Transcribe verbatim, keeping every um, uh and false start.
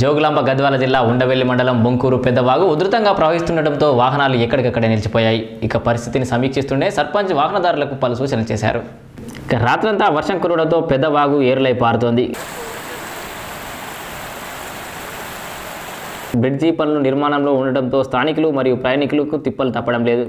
జోగులాంబ గద్వాల జిల్లా ఉండవెల్లి మండలం బొంకూరు పెద్దవాగు ఉధృతంగా ప్రవహిస్తుండటంతో వాహనాలు ఎక్కడికక్కడ నిలిచిపోయాయి. ఇక పరిస్థితిని సమీక్షిస్తుండే సర్పంచ్ వాహనదారులకు పలు సూచనలు చేశారు. రాత్రంతా వర్షం కురవడంతో పెద్దవాగు ఏరులై పారుతోంది. బ్రిడ్జి పనులు నిర్మాణంలో ఉండటంతో స్థానికులు మరియు ప్రయాణికులకు తిప్పలు తప్పడం లేదు.